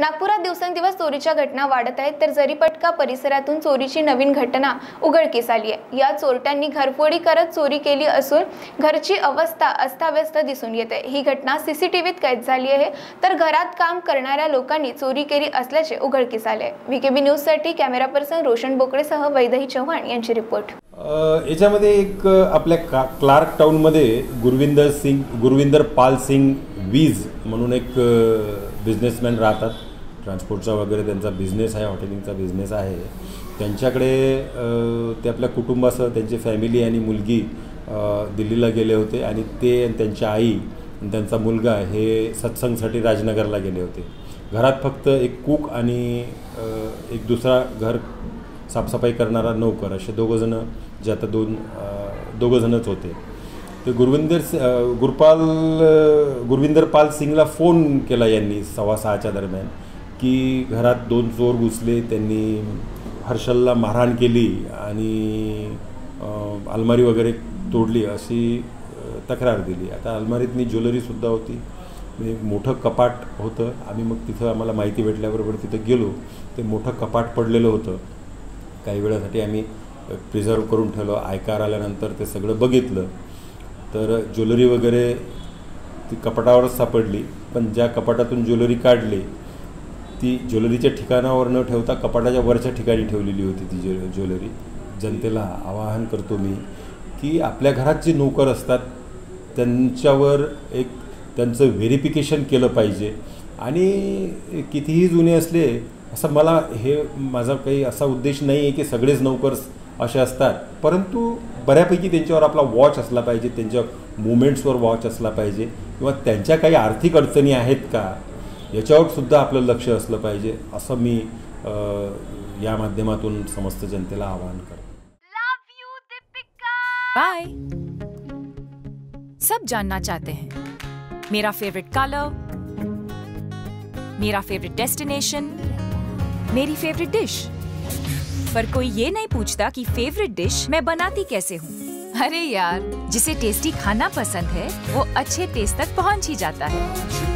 नागपुरात दिवसेंदिवस चोरीच्या घटना वाढत आहेत, तर जरीपटका परिसरातून चोरीची नवीन घटना उघडकीस आली आहे। या चोरट्यांनी घरफोडी करत चोरी केली असून घरची अवस्था अस्ताव्यस्त दिसून येते। ही घटना सीसीटीव्हीत कैद झाली आहे, तर घरात काम करणाऱ्या लोकांनी चोरी केली असल्याचे उघडकीस आले आहे। व्हीकेबी न्यूज साठी कॅमेरा पर्सन रोशन बोकडेसह वैदही चव्हाण यांची रिपोर्ट। याच्यामध्ये एक आपल्या क्लार्क टाउनमध्ये गुरविंदर पाल सिंग वीज म्हणून एक बिझनेसमॅन राहतात, ट्रान्सपोर्टचा वगैरे त्यांचा बिझनेस आहे, हॉटेलिंगचा बिझनेस आहे। त्यांच्याकडे ते आपल्या कुटुंबासह त्यांची फॅमिली आणि मुलगी दिल्लीला गेले होते आणि ते त्यांची आई आणि त्यांचा मुलगा हे सत्संगसाठी राजनगरला गेले होते। घरात फक्त एक कूक आणि एक दुसरा घर साफसफाई करणारा नोकर असे दोघंजणं जे आता दोघंजणच होते। ते गुरविंदर पाल सिंगला फोन केला यांनी 6:15 दरम्यान की घरात 2 चोर घुसले, त्यांनी हर्षलला मारहाण केली आणि अलमारी वगैरे तोडली अशी तक्रार दिली। आता अलमारीतनी ज्वेलरीसुद्धा होती, एक मोठं कपाट होतं। आम्ही मग तिथं आम्हाला माहिती भेटल्याबरोबर तिथं गेलो, ते मोठं कपाट पडलेलं होतं। काही वेळासाठी आम्ही प्रिझर्व करून ठेवलं, आयकार आल्यानंतर ते सगळं बघितलं तर ज्वेलरी वगैरे ती कपाटावरच सापडली, पण ज्या कपाटातून ज्वेलरी काढली ती ज्वेलरीच्या ठिकाणावर न ठेवता कपाटाच्या वरच्या ठिकाणी ठेवलेली होती ती ज्वेलरी। जनतेला आवाहन करतो मी की आपल्या घरात जे नोकर असतात त्यांच्यावर एक त्यांचं व्हेरिफिकेशन केलं पाहिजे आणि कितीही जुने असले, असं मला हे माझा काही असा उद्देश नाही आहे की सगळेच नोकर्स असे असतात, परंतु बऱ्यापैकी त्यांच्यावर आपला वॉच असला पाहिजे, त्यांच्या मुवमेंट्सवर वॉच असला पाहिजे किंवा त्यांच्या काही आर्थिक अडचणी आहेत का याच्यावरसुद्धा आपलं लक्ष असलं पाहिजे, असं मी या माध्यमातून समस्त जनतेला आवाहन करतो। बाय सब जानना चाहते हैं मेरा फेवरेट कलर, मेरा फेवरेट डेस्टिनेशन, मेरी फेवरेट डिश, पर कोई ये नहीं पूछता कि फेवरेट डिश मैं बनाती कैसे हूँ। अरे यार, जिसे टेस्टी खाना पसंद है वो अच्छे टेस्ट तक पहुँच ही जाता है।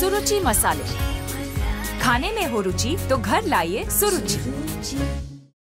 सुरुचि मसाले, खाने में हो रुचि तो घर लाइए सुरुचि।